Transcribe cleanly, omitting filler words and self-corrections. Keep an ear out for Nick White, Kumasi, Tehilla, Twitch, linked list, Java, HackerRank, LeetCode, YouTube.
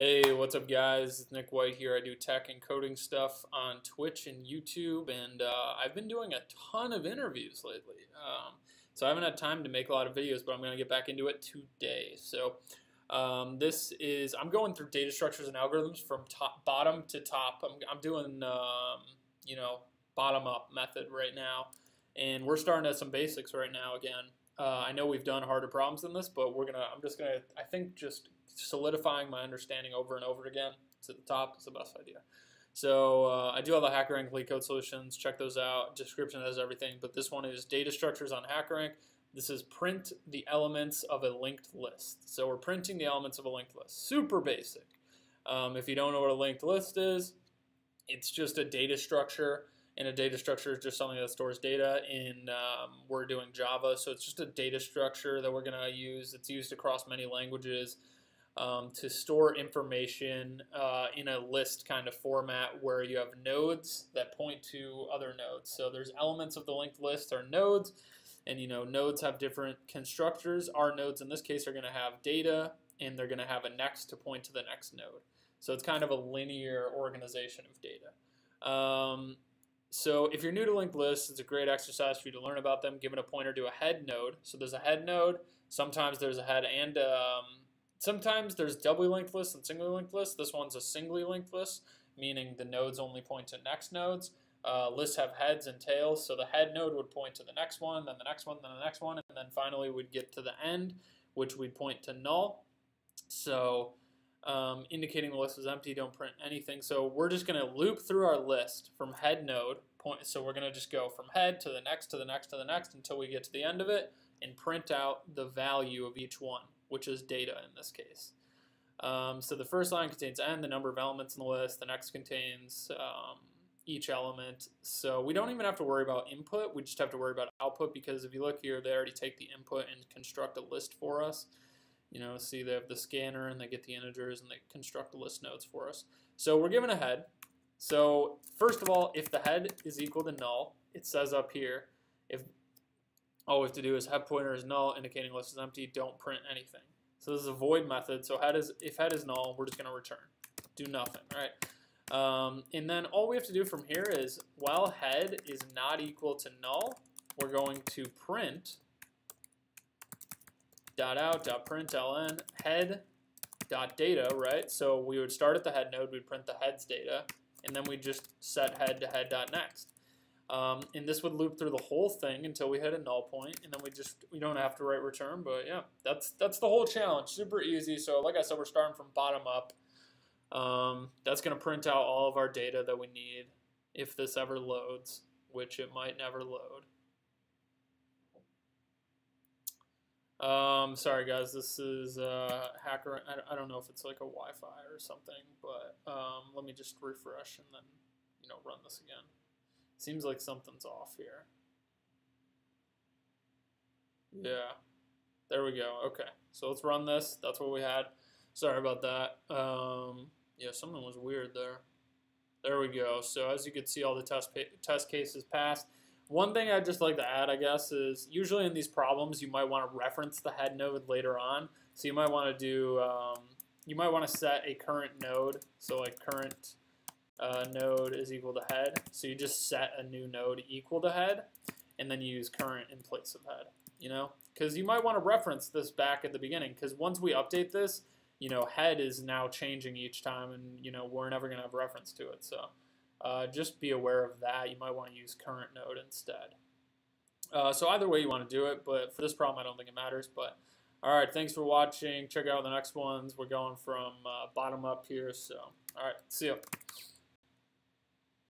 Hey, what's up guys? It's Nick White here. I do tech and coding stuff on Twitch and YouTube, and I've been doing a ton of interviews lately. So I haven't had time to make a lot of videos, but I'm going to get back into it today. So I'm going through data structures and algorithms from top, bottom to top. I'm doing, bottom up method right now, and we're starting at some basics right now again. I know we've done harder problems than this, but I think just solidifying my understanding over and over again. It's at the top. It's the best idea. So I do all the HackerRank LeetCode solutions. Check those out. Description has everything, but this one is data structures on HackerRank. This is print the elements of a linked list. So we're printing the elements of a linked list. Super basic. If you don't know what a linked list is, it's just a data structure. And a data structure is just something that stores data. We're doing Java, so it's just a data structure that we're going to use. It's used across many languages to store information in a list kind of format where you have nodes that point to other nodes. So there's elements of the linked list are nodes, and nodes have different constructors. Our nodes in this case are going to have data, and they're going to have a next to point to the next node. So it's kind of a linear organization of data. So if you're new to linked lists, it's a great exercise for you to learn about them, giving a pointer to a head node. So there's a head node. Sometimes there's a head and sometimes there's doubly linked lists and singly linked lists. This one's a singly linked list, meaning the nodes only point to next nodes. Lists have heads and tails, so the head node would point to the next one, then the next one, then the next one, and then finally we'd get to the end, which we'd point to null. So indicating the list is empty, don't print anything. So we're just going to loop through our list from head node point. So we're going to just go from head to the next to the next to the next until we get to the end of it and print out the value of each one, which is data in this case. So the first line contains n, the number of elements in the list. The next contains each element. So we don't even have to worry about input. We just have to worry about output, because if you look here, they already take the input and construct a list for us. See they have the scanner and they get the integers and they construct the list nodes for us. So we're given a head. So first of all, if the head is equal to null, it says up here, if all we have to do is head pointer is null, indicating list is empty, don't print anything. So this is a void method. So if head is null, we're just going to return. Do nothing, right? And then all we have to do from here is, while head is not equal to null, we're going to print .out.println head.data, right? So we would start at the head node, we'd print the head's data, and then we just set head to head.next. And this would loop through the whole thing until we hit a null point, and then we don't have to write return, but yeah, that's the whole challenge. Super easy. So like I said, we're starting from bottom up. That's going to print out all of our data that we need if this ever loads, which it might never load. Sorry guys, this is Hacker. I don't know if it's like a Wi-Fi or something, but let me just refresh and then run this again. Seems like something's off here. Yeah, there we go. Okay, so let's run this. That's what we had. Sorry about that. Yeah, something was weird there. There we go. So as you can see, all the test cases passed. One thing I'd just like to add, I guess, is usually in these problems you might want to reference the head node later on. So you might want to do, you might want to set a current node. So like current node is equal to head. So you just set a new node equal to head, and then you use current in place of head. Because you might want to reference this back at the beginning. Because once we update this, head is now changing each time, and we're never going to have reference to it. So. Just be aware of that. You might want to use current node instead. So either way you want to do it, but for this problem I don't think it matters. But all right, thanks for watching. Check out the next ones. We're going from bottom up here. So all right, see you.